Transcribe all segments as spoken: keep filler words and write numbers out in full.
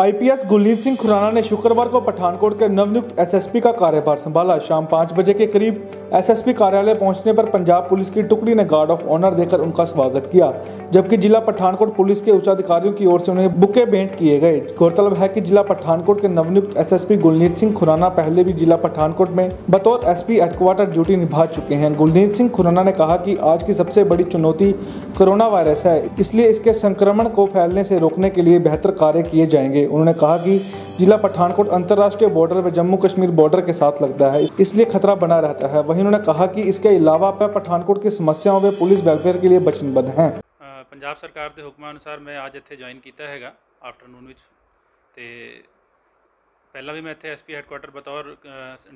आई P S Gulneet Singh Khurana ने शुक्रवार को पठानकोट के नवनियुक्त एस एस पी का कार्यभार संभाला। शाम पाँच बजे के करीब एस एस पी कार्यालय पहुंचने पर पंजाब पुलिस की टुकड़ी ने गार्ड ऑफ ऑनर देकर उनका स्वागत किया, जबकि जिला पठानकोट पुलिस के उच्चाधिकारियों की ओर से उन्हें बुके भेंट किए गए। गौरतलब है कि जिला पठानकोट के नवनियुक्त S S P Gulneet Singh Khurana पहले भी जिला पठानकोट में बतौर एस पी हेडक्वार्टर ड्यूटी निभा चुके हैं। गुलनीत सिंह खुराना ने कहा कि आज की सबसे बड़ी चुनौती कोरोना वायरस है, इसलिए इसके संक्रमण को फैलने से रोकने के लिए बेहतर कार्य किए जाएंगे। उन्होंने कहा कि जिला पठानकोट अंतर्राष्ट्रीय बॉर्डर व जम्मू कश्मीर बॉर्डर के साथ लगता है, इसलिए खतरा बना रहता है। वहीं उन्होंने कहा कि इसके अलावा पठानकोट की समस्याओं व पुलिस वेलफेयर के लिए वचनबद्ध हैं। पंजाब सरकार के हुक्म अनुसार मैं आज इत्थे ज्वाइन किया हैगा आफ्टरनून विच ते पहला भी मैं इत्थे एस पी हेडक्वार्टर बतौर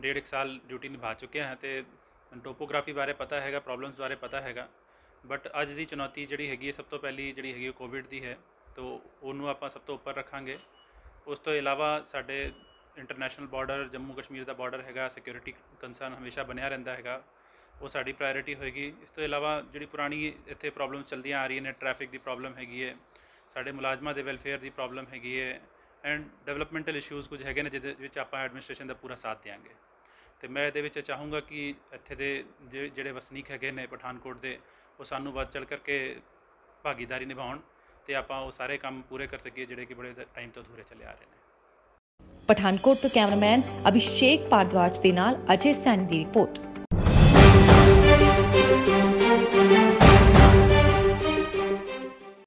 डेढ़ एक साल ड्यूटी निभा चुके हैं ते टोपोग्राफी बारे पता हैगा, प्रॉब्लम्स बारे पता हैगा। बट अज दी चुनौती जिहड़ी हैगी सब तो पहली जिहड़ी हैगी कोविड दी है, तो उन्होंने आपां सब तो उपर रखांगे। उस तो इलावा साडे इंटरनेशनल बॉर्डर जम्मू कश्मीर का बॉर्डर हैगा, सिक्योरिटी कंसर्न हमेशा बनिया रहिंदा हैगा, वो साडी प्रायोरिटी होएगी। इस तो इलावा जिहड़ी पुरानी इत्थे प्रॉब्लम चलदियां आ रही ने, ट्रैफिक की प्रॉब्लम हैगी है, साडे मुलाजमां दे वेलफेयर की प्रॉब्लम हैगी है, एंड डेवलपमेंटल इशूज़ कुछ हैगे ने जिहदे विच आपां एडमिनिस्ट्रेशन का पूरा साथ देंगे। तो मैं इहदे विच चाहूँगा कि इत्थे दे जिहड़े वसनीक हैगे ने पठानकोट दे, वो सानूं वध चढ़ करके भागीदारी निभाउण ते आपां वो सारे काम पूरे कर सकिए जिहड़े कि बड़े टाइम तो अधूरे चले आ रहे हैं। पठानकोट तो कैमरामैन अभिषेक पारद्वाज दे नाल अजय सैनी दी रिपोर्ट।